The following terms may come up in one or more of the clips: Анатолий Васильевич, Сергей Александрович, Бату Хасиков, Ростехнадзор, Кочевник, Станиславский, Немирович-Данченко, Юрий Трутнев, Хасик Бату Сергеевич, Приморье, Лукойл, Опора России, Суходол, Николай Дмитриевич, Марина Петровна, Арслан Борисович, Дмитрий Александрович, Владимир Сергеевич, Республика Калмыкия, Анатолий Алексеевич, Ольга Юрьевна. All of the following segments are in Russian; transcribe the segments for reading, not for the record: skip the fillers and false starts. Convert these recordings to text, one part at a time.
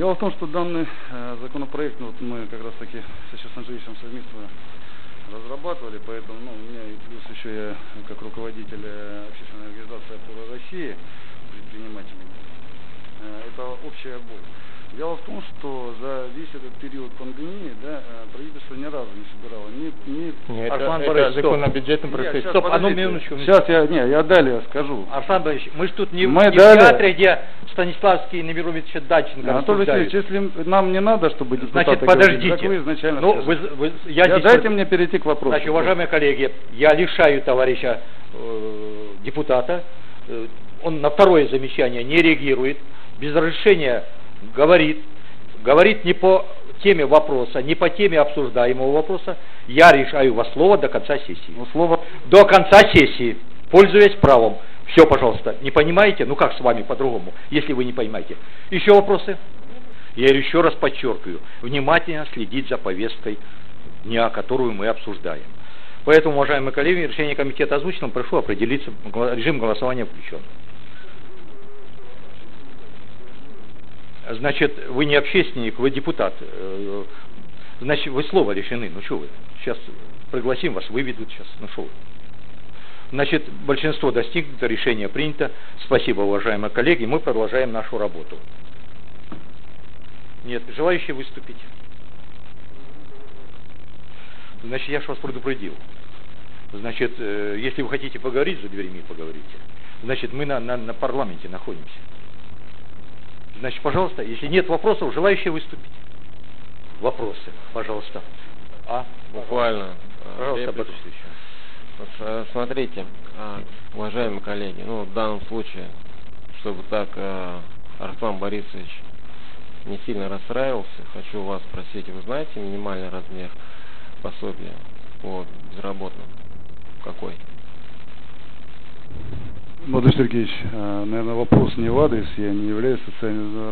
Дело в том, что данный законопроект, ну, вот мы как раз таки сейчас с Анжеевичем совместно разрабатывали, поэтому у меня и плюс еще я как руководитель общественной организации «Опора России» предпринимателей. Это общая боль. Дело в том, что за весь этот период пандемии, да, правительство ни разу не собирало ни... Арслан Борисович, закон о бюджетном процессе. Стоп, одну минуточку. Сейчас я далее скажу. Арслан Борисович, мы же тут не в театре, где Станиславский и Немирович-Данченко. Анатолий Васильевич, если нам не надо, чтобы депутаты... Значит, подождите. Как вы изначально... Ну, дайте мне перейти к вопросу. Значит, уважаемые коллеги, я лишаю товарища депутата. Он на второе замечание не реагирует. Без разрешения... Говорит не по теме вопроса, не по теме обсуждаемого вопроса. Я решаю вас слово до конца сессии. Ну, слово... До конца сессии, пользуясь правом. Все, пожалуйста, не понимаете? Ну как с вами по-другому, если вы не понимаете. Еще вопросы? Я еще раз подчеркиваю, внимательно следить за повесткой дня, которую мы обсуждаем. Поэтому, уважаемые коллеги, решение комитета озвучено, прошу определиться, режим голосования включен. Значит, вы не общественник, вы депутат. Значит, вы слова лишены. Ну что вы? Сейчас пригласим вас, выведут сейчас. Ну что вы? Значит, большинство достигнуто, решение принято. Спасибо, уважаемые коллеги. Мы продолжаем нашу работу. Нет, желающие выступить? Значит, я же вас предупредил. Значит, если вы хотите поговорить, за дверьми поговорите. Значит, мы на парламенте находимся. Значит, пожалуйста, если нет вопросов, желающие выступить? Вопросы, пожалуйста. Буквально. Пожалуйста, смотрите, уважаемые коллеги, ну, в данном случае, чтобы так Арслан Борисович не сильно расстраивался, хочу вас спросить, вы знаете минимальный размер пособия по безработным? Какой? Владимир Сергеевич, наверное, вопрос не в адрес, я не являюсь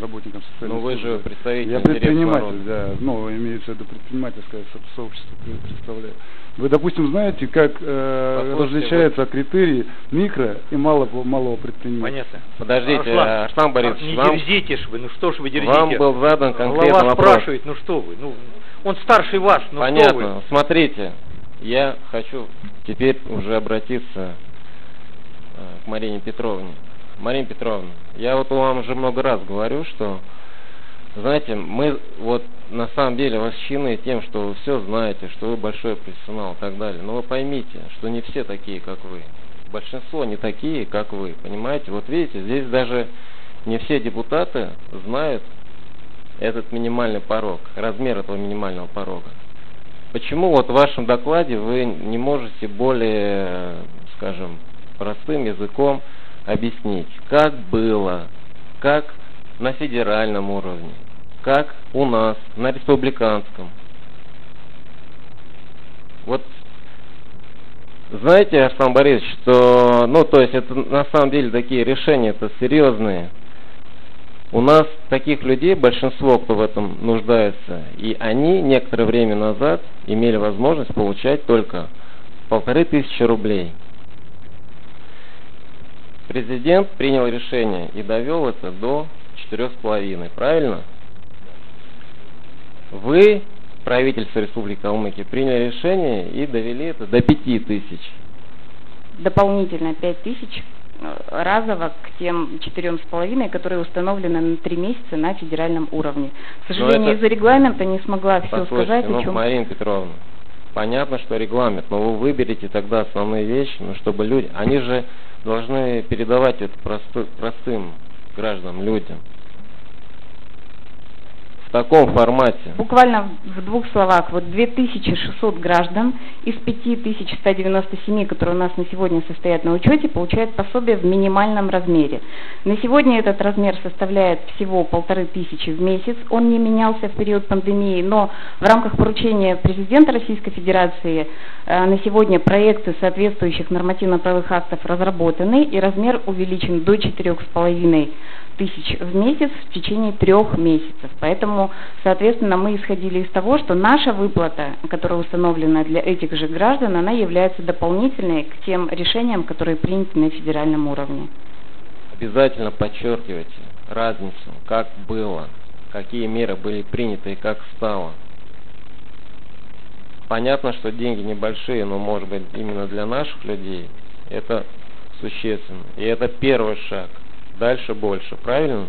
работником социальной службы. Но вы же представитель. Я предприниматель, да, ну, имеется в виду предпринимательское сообщество, представляю. Вы, допустим, знаете, как различаются критерии микро и малого предпринимателя? Понятно. Подождите, Арслан Борисович, не дерзите ж вы, ну что ж вы дерзите? Вам был задан конкретный вопрос. Глава спрашивает, ну что вы, ну, он старше вас, ну понятно. Что вы? Понятно, смотрите, я хочу теперь уже обратиться к Марине Петровне. Марина Петровна, я вот вам уже много раз говорю, что, знаете, мы вот на самом деле восхищены тем, что вы все знаете, что вы большой профессионал и так далее. Но вы поймите, что не все такие, как вы. Большинство не такие, как вы. Понимаете? Вот видите, здесь даже не все депутаты знают этот минимальный порог, размер этого минимального порога. Почему вот в вашем докладе вы не можете более, скажем, простым языком объяснить, как было, как на федеральном уровне, как у нас, на республиканском. Вот, знаете, Арслан Борисович, что, ну, то есть, это на самом деле такие решения, это серьезные. У нас таких людей большинство, кто в этом нуждается, и они некоторое время назад имели возможность получать только 1500 рублей. Президент принял решение и довел это до 4,5, правильно? Вы, правительство Республики Калмыкия, приняли решение и довели это до 5000. Дополнительно 5000 разово к тем 4,5, которые установлены на 3 месяца на федеральном уровне. К сожалению, из-за регламента не смогла все сказать. Ну, Марина Петровна, понятно, что регламент, но вы выберите тогда основные вещи, но чтобы люди, они же должны передавать это простым гражданам, людям. В таком формате. Буквально в двух словах. Вот 2600 граждан из 5197, которые у нас на сегодня состоят на учете, получают пособие в минимальном размере. На сегодня этот размер составляет всего 1500 в месяц. Он не менялся в период пандемии, но в рамках поручения президента Российской Федерации на сегодня проекты соответствующих нормативно-правовых актов разработаны, и размер увеличен до 4500 в месяц в течение 3 месяцев. Поэтому, соответственно, мы исходили из того, что наша выплата, которая установлена для этих же граждан, она является дополнительной к тем решениям, которые приняты на федеральном уровне. Обязательно подчеркивайте разницу, как было, какие меры были приняты и как стало. Понятно, что деньги небольшие, но, может быть, именно для наших людей это существенно. И это первый шаг. Дальше больше, правильно?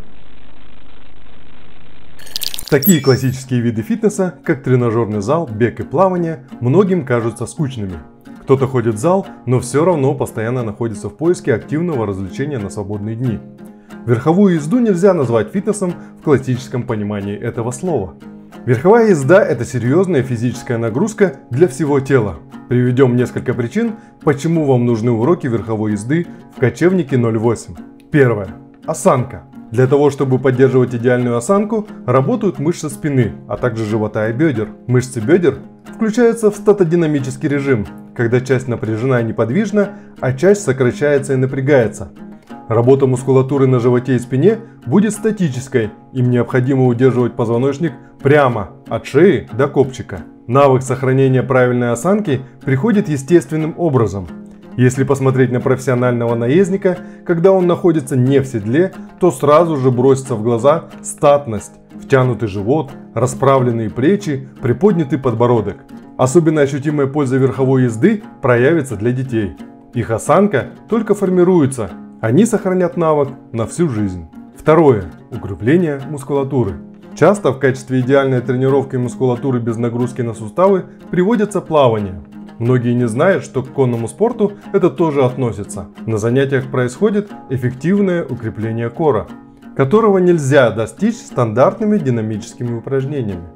Такие классические виды фитнеса, как тренажерный зал, бег и плавание, многим кажутся скучными. Кто-то ходит в зал, но все равно постоянно находится в поиске активного развлечения на свободные дни. Верховую езду нельзя назвать фитнесом в классическом понимании этого слова. Верховая езда – это серьезная физическая нагрузка для всего тела. Приведем несколько причин, почему вам нужны уроки верховой езды в Кочевнике 08. Первое. Осанка. Для того, чтобы поддерживать идеальную осанку, работают мышцы спины, а также живота и бедер. Мышцы бедер включаются в статодинамический режим, когда часть напряжена и неподвижна, а часть сокращается и напрягается. Работа мускулатуры на животе и спине будет статической, им необходимо удерживать позвоночник прямо от шеи до копчика. Навык сохранения правильной осанки приходит естественным образом. Если посмотреть на профессионального наездника, когда он находится не в седле, то сразу же бросится в глаза статность, втянутый живот, расправленные плечи, приподнятый подбородок. Особенно ощутимая польза верховой езды проявится для детей. Их осанка только формируется, они сохранят навык на всю жизнь. Второе. Укрепление мускулатуры. Часто в качестве идеальной тренировки мускулатуры без нагрузки на суставы приводится плавание. Многие не знают, что к конному спорту это тоже относится. На занятиях происходит эффективное укрепление кора, которого нельзя достичь стандартными динамическими упражнениями.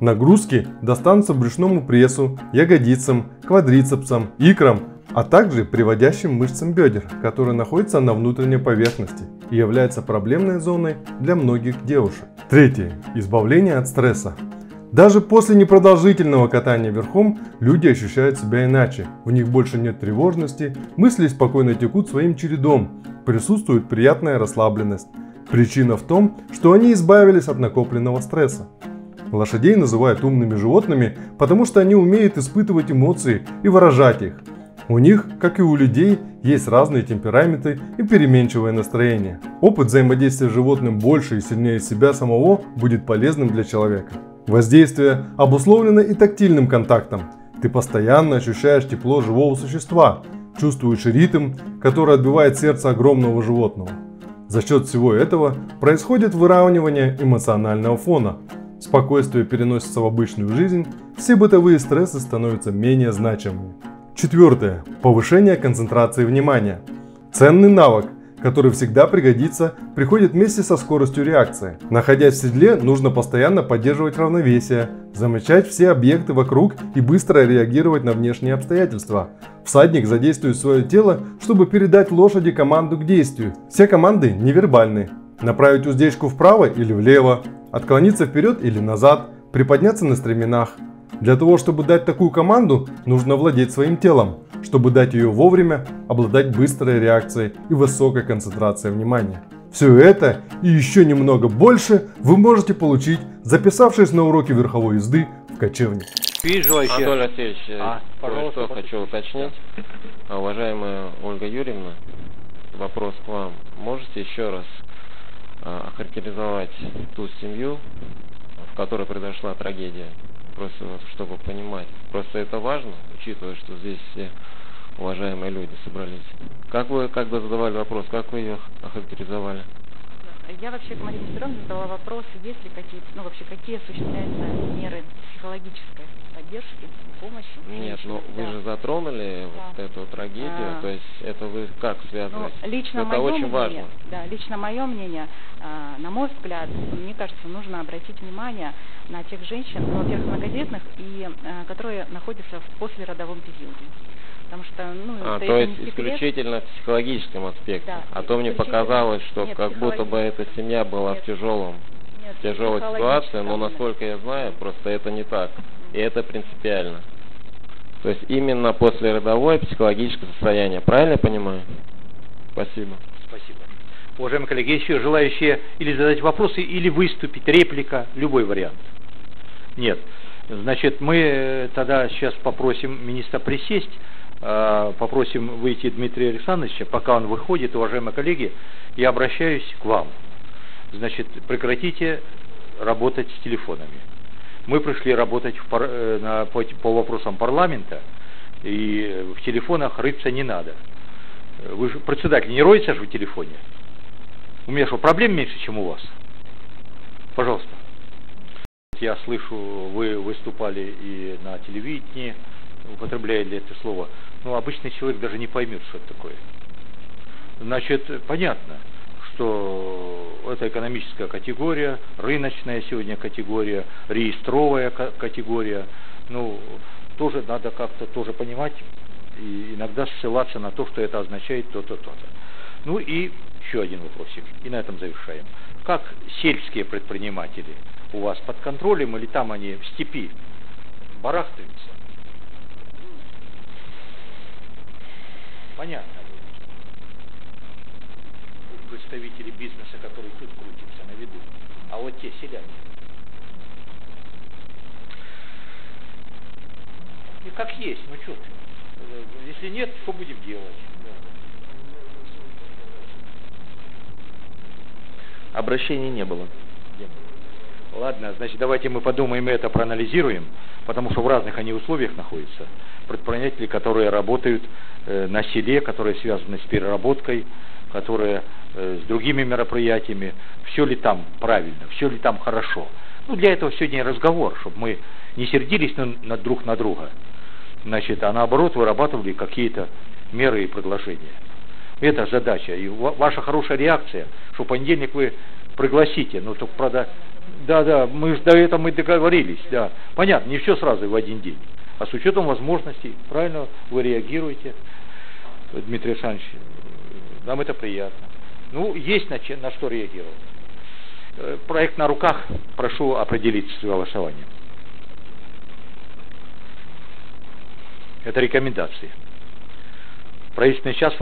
Нагрузки достанутся брюшному прессу, ягодицам, квадрицепсам, икрам, а также приводящим мышцам бедер, которые находятся на внутренней поверхности и являются проблемной зоной для многих девушек. Третье. Избавление от стресса. Даже после непродолжительного катания верхом люди ощущают себя иначе, в них больше нет тревожности, мысли спокойно текут своим чередом, присутствует приятная расслабленность. Причина в том, что они избавились от накопленного стресса. Лошадей называют умными животными, потому что они умеют испытывать эмоции и выражать их. У них, как и у людей, есть разные темпераменты и переменчивое настроение. Опыт взаимодействия с животным больше и сильнее себя самого будет полезным для человека. Воздействие обусловлено и тактильным контактом. Ты постоянно ощущаешь тепло живого существа, чувствуешь ритм, который отбивает сердце огромного животного. За счет всего этого происходит выравнивание эмоционального фона. Спокойствие переносится в обычную жизнь, все бытовые стрессы становятся менее значимыми. Четвертое. Повышение концентрации внимания. Ценный навык, который всегда пригодится, приходит вместе со скоростью реакции. Находясь в седле, нужно постоянно поддерживать равновесие, замечать все объекты вокруг и быстро реагировать на внешние обстоятельства. Всадник задействует свое тело, чтобы передать лошади команду к действию. Все команды невербальны. Направить уздечку вправо или влево, отклониться вперед или назад, приподняться на стременах. Для того, чтобы дать такую команду, нужно владеть своим телом, чтобы дать ее вовремя, обладать быстрой реакцией и высокой концентрацией внимания. Все это и еще немного больше вы можете получить, записавшись на уроки верховой езды в Кочевник. Анатолий Алексеевич, пожалуйста, хочу уточнить. Уважаемая Ольга Юрьевна, вопрос к вам. Можете еще раз охарактеризовать ту семью, в которой произошла трагедия? Просто чтобы понимать. Просто это важно, учитывая, что здесь все уважаемые люди собрались. Как вы когда задавали вопрос, как вы ее охарактеризовали? Я вообще к Марии Петровне задала вопрос, есть ли какие-то, ну вообще какие осуществляются меры психологической поддержки, помощи? Нет, но вы же затронули вот эту трагедию, то есть это вы как связываете? Ну, лично мое мнение, на мой взгляд, мне кажется, нужно обратить внимание на тех женщин, во-первых, многодетных, и которые находятся в послеродовом периоде. Потому что, ну, то есть исключительно в психологическом аспекте. Да, а то мне показалось, что нет, как будто бы эта семья была в тяжелой ситуации, но насколько я знаю, просто это не так. И это принципиально. То есть именно послеродовое психологическое состояние. Правильно я понимаю? Спасибо. Спасибо. Уважаемые коллеги, еще желающие или задать вопросы, или выступить, реплика, любой вариант. Нет. Значит, мы тогда сейчас попросим министра присесть. Попросим выйти Дмитрия Александровича. Пока он выходит, уважаемые коллеги, я обращаюсь к вам. Значит, прекратите работать с телефонами. Мы пришли работать по вопросам парламента, и в телефонах рыться не надо. Вы же, председатель, не роется же в телефоне? У меня что, проблем меньше, чем у вас? Пожалуйста. Я слышу, вы выступали и на телевидении, употребляя ли это слово. Ну, обычный человек даже не поймет, что это такое. Значит, понятно, что это экономическая категория, рыночная сегодня категория, реестровая категория. Ну, тоже надо как-то тоже понимать и иногда ссылаться на то, что это означает то-то, то-то. Ну и еще один вопросик, и на этом завершаем. Как сельские предприниматели у вас под контролем или там они в степи барахтаются? Понятно. Представители бизнеса, которые тут крутятся на виду, а вот те селяне. И как есть, ну что ты? Если нет, что будем делать? Обращений не было. Ладно, значит, давайте мы подумаем и это проанализируем, потому что в разных они условиях находятся. Предприниматели, которые работают на селе, которые связаны с переработкой, которые с другими мероприятиями, все ли там правильно, все ли там хорошо. Ну, для этого сегодня разговор, чтобы мы не сердились друг на друга, значит, а наоборот вырабатывали какие-то меры и предложения. Это задача, и ваша хорошая реакция, что в понедельник вы пригласите, но только правда, да, мы же до этого мы договорились, да, понятно, не все сразу в один день, а с учетом возможностей, правильно вы реагируете, Дмитрий Александрович, нам это приятно. Ну, есть на что реагировать. Проект на руках, прошу определиться с голосованием. Это рекомендации. Правительственный час,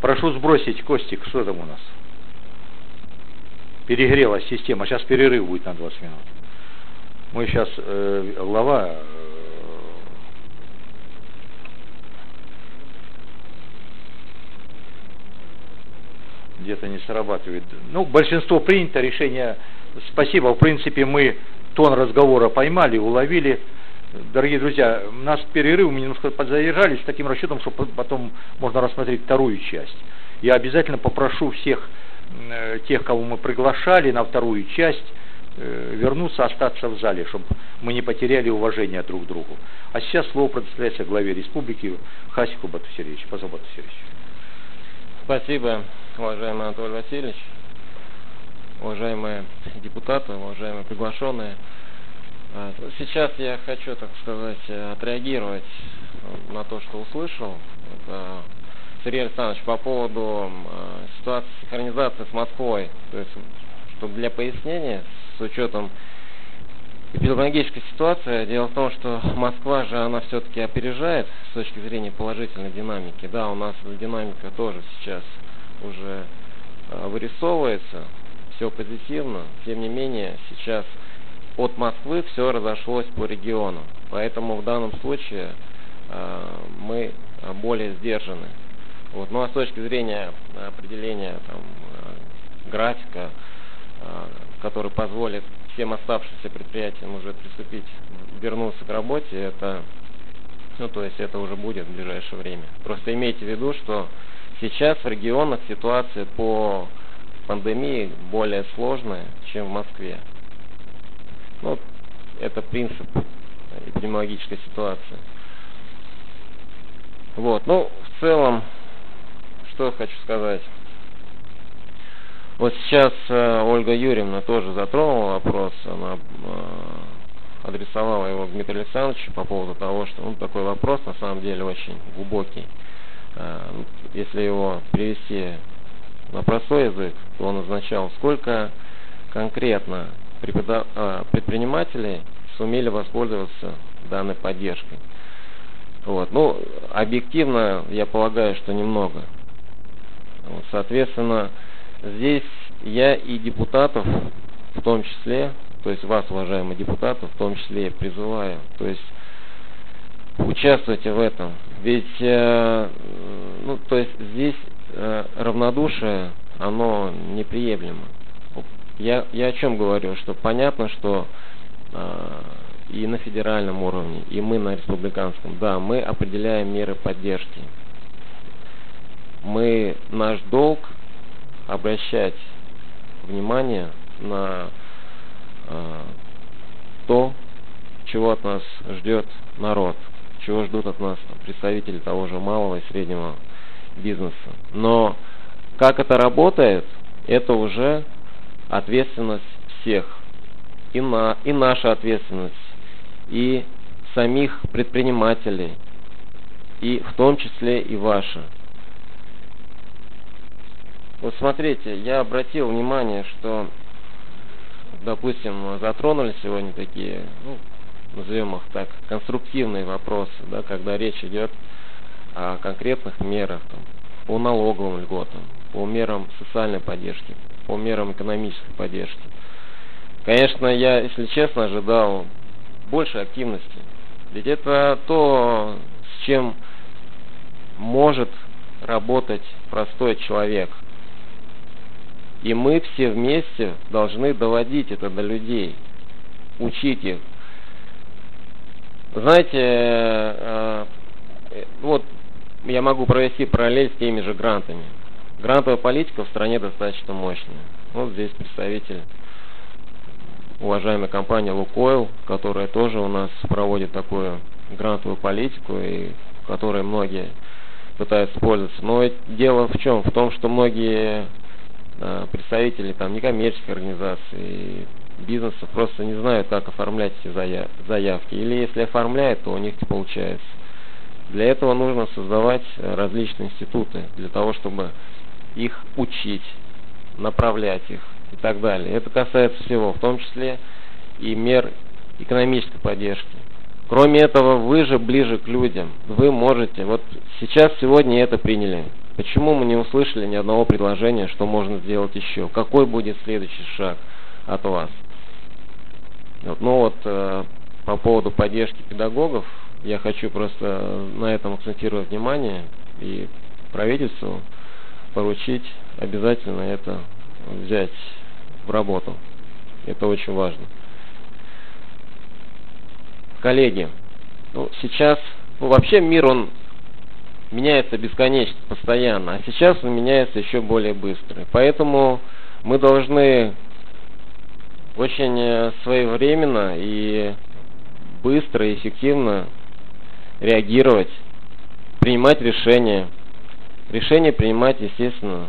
прошу сбросить, Костик, что там у нас? Перегрелась система, сейчас перерыв будет на 20 минут. Мы сейчас, глава... где-то не срабатывает. Ну, большинство принято, решение спасибо. В принципе, мы тон разговора поймали, уловили. Дорогие друзья, у нас перерыв, мы немножко подзадержались с таким расчетом, что потом можно рассмотреть вторую часть. Я обязательно попрошу всех тех, кого мы приглашали на вторую часть, вернуться, остаться в зале, чтобы мы не потеряли уважение друг к другу. А сейчас слово предоставляется главе республики Хасику Бату Сергеевичу. Пожалуйста, Бату Сергеевич. Спасибо, уважаемый Анатолий Васильевич, уважаемые депутаты, уважаемые приглашенные. Сейчас я хочу, так сказать, отреагировать на то, что услышал. Это Сергей Александрович по поводу ситуации синхронизации с Москвой. То есть, чтобы для пояснения, с учетом эпидемиологической ситуации, дело в том, что Москва же, она все-таки опережает с точки зрения положительной динамики. Да, у нас динамика тоже сейчас уже вырисовывается, все позитивно. Тем не менее, сейчас от Москвы все разошлось по региону. Поэтому в данном случае мы более сдержаны. Вот. Ну а с точки зрения определения там, графика, который позволит всем оставшимся предприятиям уже приступить, вернуться к работе, это, ну, то есть это уже будет в ближайшее время. Просто имейте в виду, что сейчас в регионах ситуация по пандемии более сложная, чем в Москве. Ну, это принцип эпидемиологической ситуации. Вот, ну, в целом, что я хочу сказать. Вот сейчас Ольга Юрьевна тоже затронула вопрос, она адресовала его Дмитрию Александровичу по поводу того, что он такой вопрос на самом деле очень глубокий. Если его перевести на простой язык, то он означал, сколько конкретно предпринимателей сумели воспользоваться данной поддержкой. Вот. Ну, объективно, я полагаю, что немного. Вот, соответственно, здесь я и депутатов в том числе, то есть вас, уважаемые депутаты, в том числе призываю, то есть участвуйте в этом. Ведь, ну, то есть здесь равнодушие, оно неприемлемо. Я о чем говорю, что понятно, что и на федеральном уровне, и мы на республиканском, да, мы определяем меры поддержки. Мы, наш долг обращать внимание на то, чего от нас ждет народ, чего ждут от нас представители того же малого и среднего бизнеса. Но как это работает, это уже ответственность всех. И наша ответственность, и самих предпринимателей, и в том числе и ваша. Вот смотрите, я обратил внимание, что, допустим, затронули сегодня такие, ну, назовем их так, конструктивные вопросы, да, когда речь идет о конкретных мерах там, по налоговым льготам, по мерам социальной поддержки, по мерам экономической поддержки. Конечно, я, если честно, ожидал больше активности, ведь это то, с чем может работать простой человек. И мы все вместе должны доводить это до людей, учить их. Знаете, вот я могу провести параллель с теми же грантами. Грантовая политика в стране достаточно мощная. Вот здесь представитель уважаемой компании «Лукойл», которая тоже у нас проводит такую грантовую политику, и которой многие пытаются пользоваться. Но дело в чем? В том, что многие представители там некоммерческих организаций, бизнеса просто не знают, как оформлять эти заявки. Или если оформляют, то у них не получается. Для этого нужно создавать различные институты, для того, чтобы их учить, направлять их и так далее. Это касается всего, в том числе и мер экономической поддержки. Кроме этого, вы же ближе к людям. Вы можете. Вот сейчас, сегодня это приняли. Почему мы не услышали ни одного предложения, что можно сделать еще? Какой будет следующий шаг от вас? Вот, ну вот, по поводу поддержки педагогов, я хочу просто на этом акцентировать внимание и правительству поручить обязательно это взять в работу. Это очень важно. Коллеги, ну, сейчас, ну, вообще мир, он меняется бесконечно, постоянно, а сейчас он меняется еще более быстро. Поэтому мы должны очень своевременно и быстро, и эффективно реагировать, принимать решения. Решения принимать, естественно,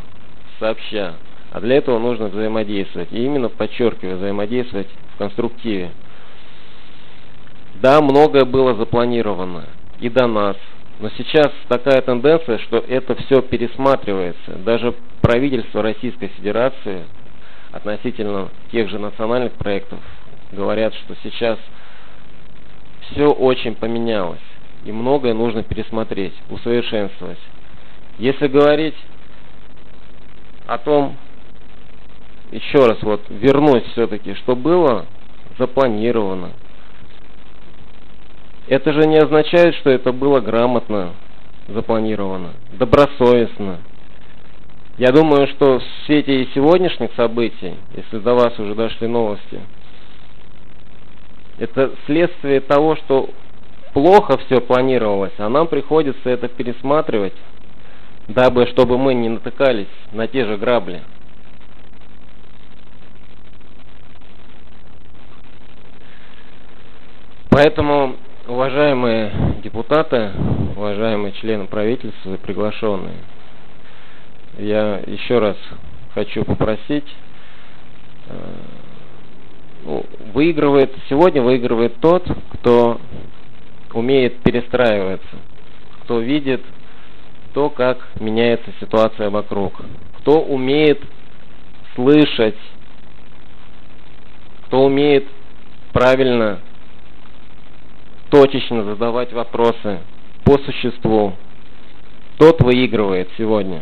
сообща. А для этого нужно взаимодействовать. И именно, подчеркиваю, взаимодействовать в конструктиве. Да, многое было запланировано и до нас. Но сейчас такая тенденция, что это все пересматривается. Даже правительство Российской Федерации относительно тех же национальных проектов говорят, что сейчас все очень поменялось. И многое нужно пересмотреть, усовершенствовать. Если говорить о том, еще раз вот вернусь все-таки, что было запланировано. Это же не означает, что это было грамотно запланировано, добросовестно. Я думаю, что в свете и сегодняшних событий, если до вас уже дошли новости, это следствие того, что плохо все планировалось, а нам приходится это пересматривать, дабы, чтобы мы не натыкались на те же грабли. Поэтому, уважаемые депутаты, уважаемые члены правительства и приглашенные, я еще раз хочу попросить, выигрывает, сегодня выигрывает тот, кто умеет перестраиваться, кто видит то, как меняется ситуация вокруг, кто умеет слышать, кто умеет правильно, точечно задавать вопросы по существу. Тот выигрывает сегодня.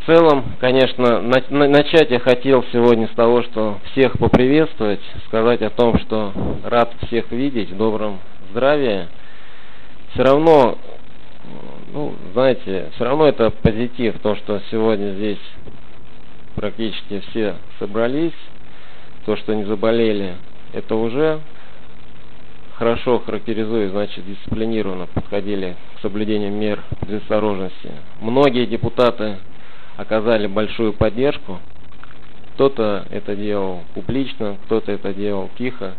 В целом, конечно, начать я хотел сегодня с того, что всех поприветствовать, сказать о том, что рад всех видеть, в добром здравии. Все равно Ну, знаете, все равно это позитив, то, что сегодня здесь практически все собрались, то, что не заболели, это уже хорошо характеризует, значит, дисциплинированно подходили к соблюдению мер предосторожности. Многие депутаты оказали большую поддержку, кто-то это делал публично, кто-то это делал тихо.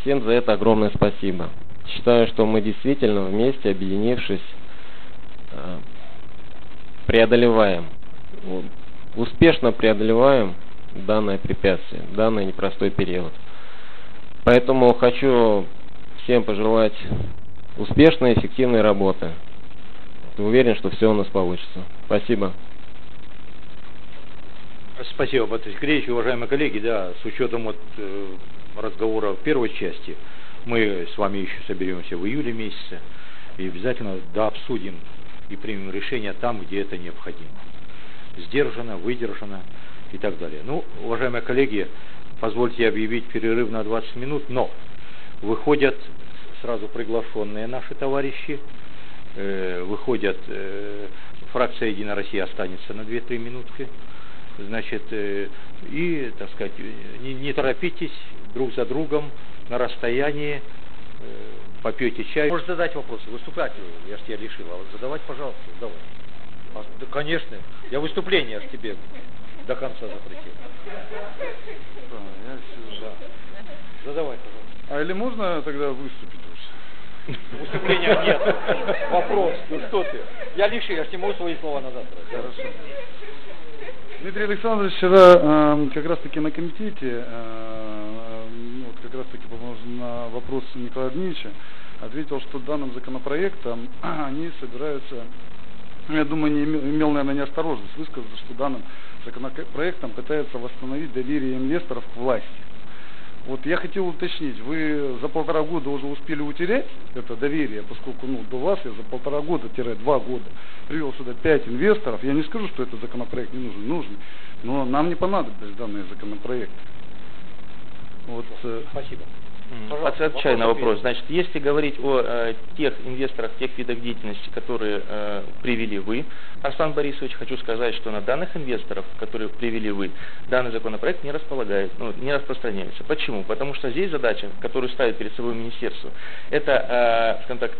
Всем за это огромное спасибо. Считаю, что мы действительно вместе, объединившись, преодолеваем, успешно преодолеваем данное препятствие, данный непростой период. Поэтому хочу всем пожелать успешной, эффективной работы. Уверен, что все у нас получится. Спасибо. Спасибо, Бату Сергеевич. Уважаемые коллеги, да, с учетом вот разговора в первой части, мы с вами еще соберемся в июле месяце и обязательно обсудим и примем решение там, где это необходимо. Сдержано, выдержано и так далее. Ну, уважаемые коллеги, позвольте объявить перерыв на 20 минут, но выходят сразу приглашенные наши товарищи, выходят, фракция «Единая Россия» останется на 2-3 минутки, значит, и, так сказать, не торопитесь друг за другом на расстоянии, попьете чай. Можете задать вопросы, выступать, я же тебя лишил, а вот задавать, пожалуйста, задавай. А, да, конечно, я выступление аж тебе до конца запретил. Да. Задавай, пожалуйста. А или можно тогда выступить уже? Выступления нет. Вопрос, ну что ты? Я лишь, я ж не могу свои слова назад. Хорошо. Дмитрий Александрович вчера как раз-таки на комитете, вот как раз-таки на вопрос Николая Дмитриевича, ответил, что данным законопроектом они собираются, я думаю, не имел, наверное, неосторожность высказаться, что данным законопроектом пытаются восстановить доверие инвесторов к власти. Вот я хотел уточнить, вы за 1,5 года уже успели утерять это доверие, поскольку, ну, до вас я за 1,5-2 года привел сюда 5 инвесторов. Я не скажу, что этот законопроект не нужен, нужен, но нам не понадобились данные законопроекты. Вот. Спасибо. Отвечаю на вопрос. Значит, если говорить о тех инвесторах, тех видах деятельности, которые привели вы, Арслан Борисович, хочу сказать, что на данных инвесторов, которые привели вы, данный законопроект не располагает, не распространяется. Почему? Потому что здесь задача, которую ставит перед собой министерство, это, скажем так,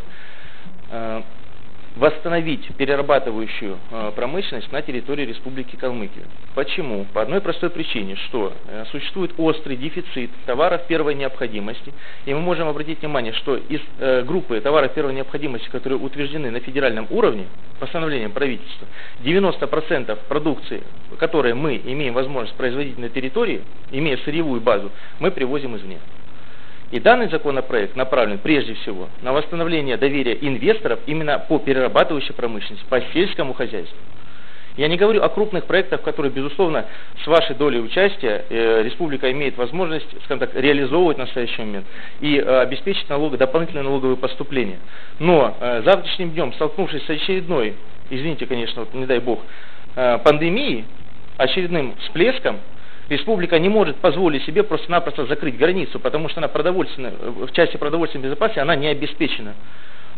восстановить перерабатывающую промышленность на территории Республики Калмыкия. Почему? По одной простой причине, что существует острый дефицит товаров первой необходимости, и мы можем обратить внимание, что из группы товаров первой необходимости, которые утверждены на федеральном уровне постановлением правительства, 90% продукции, которые мы имеем возможность производить на территории, имея сырьевую базу, мы привозим извне. И данный законопроект направлен прежде всего на восстановление доверия инвесторов именно по перерабатывающей промышленности, по сельскому хозяйству. Я не говорю о крупных проектах, которые, безусловно, с вашей долей участия республика имеет возможность, скажем так, реализовывать в настоящий момент и обеспечить дополнительные налоговые поступления. Но завтрашним днем, столкнувшись с очередной, извините, конечно, вот, не дай бог, пандемией, очередным всплеском, республика не может позволить себе просто-напросто закрыть границу, потому что она в части продовольственной безопасности она не обеспечена.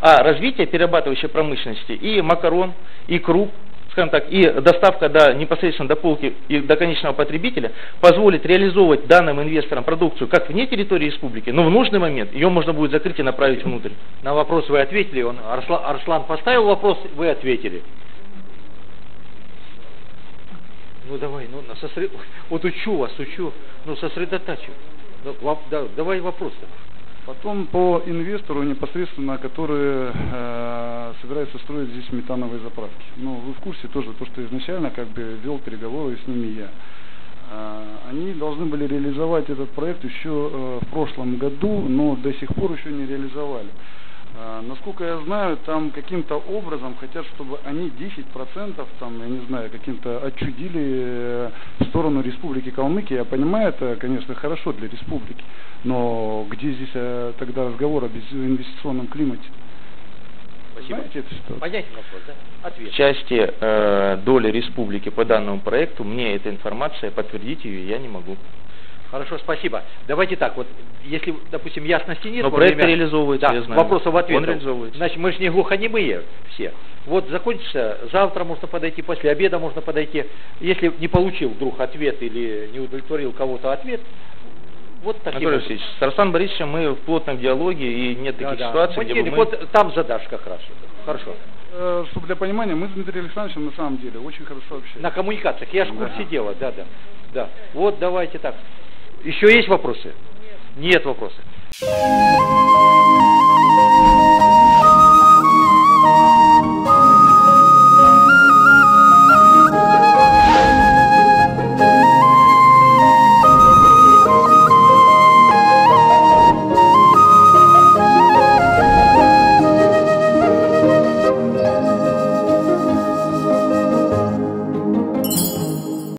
А развитие перерабатывающей промышленности и макарон, и круп, скажем так, и доставка непосредственно до полки и до конечного потребителя позволит реализовывать данным инвесторам продукцию как вне территории республики, но в нужный момент ее можно будет закрыть и направить внутрь. На вопрос вы ответили, Арслан поставил вопрос, вы ответили. Ну давай, ну вот учу вас, ну сосредотачивай. Давай вопрос-то. Потом по инвестору непосредственно, который собирается строить здесь метановые заправки. Ну вы в курсе тоже, то что изначально как бы вел переговоры с ними я. Они должны были реализовать этот проект еще в прошлом году, но до сих пор еще не реализовали. Насколько я знаю, там каким-то образом хотят, чтобы они 10% там, я не знаю, каким-то отчудили в сторону Республики Калмыкия. Я понимаю, это, конечно, хорошо для республики, но где здесь тогда разговор об инвестиционном климате? Спасибо. Знаете, это что? Понятен вопрос, да? Ответ. В части доли республики по данному проекту, мне эта информация, подтвердить ее я не могу. Хорошо, спасибо. Давайте так, вот если, допустим, ясности нет... Но проект время... реализовывается, да, я знаю. Вопросов в ответ. Значит, мы же не глухонемые все. Вот закончится, завтра можно подойти, после обеда можно подойти. Если не получил вдруг ответ или не удовлетворил кого-то ответ... Вот Анатолий Алексеевич, с Арсеном Борисовичем мы в плотном диалоге, и нет таких ситуаций, да. Где бы мы... Вот там задашь как раз. Хорошо. Чтобы для понимания, мы с Дмитрием Александровичем на самом деле очень хорошо общаемся. На коммуникациях, я же в курсе дела, да. Вот давайте так. Еще есть вопросы? Нет вопросов.